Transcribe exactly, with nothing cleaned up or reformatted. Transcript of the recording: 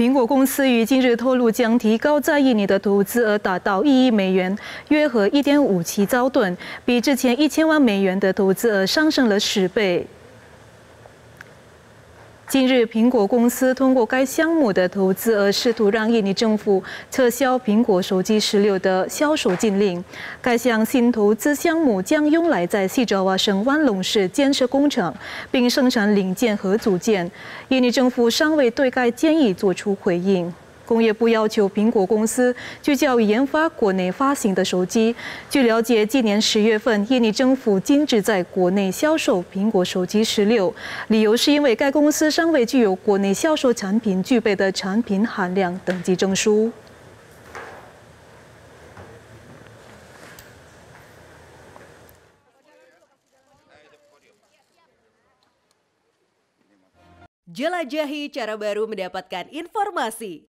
苹果公司于近日透露，将提高在印尼的投资额达到一亿美元，约合 一点五七 兆吨，比之前一千万美元的投资额上升了十倍。 近日，苹果公司通过该项目的投资额，试图让印尼政府撤销苹果手机十六的销售禁令。该项新投资项目将用来在西爪哇省万隆市建设工厂，并生产零件和组件。印尼政府尚未对该建议作出回应。工业部要求苹果公司聚焦于研发国内发行的手机。据了解，今年十月份，印尼政府禁止在国内销售苹果手机十六，理由是因为该公司尚未具有国内销售产品具备的产品含量等级证书。 Jelajahi cara baru mendapatkan informasi.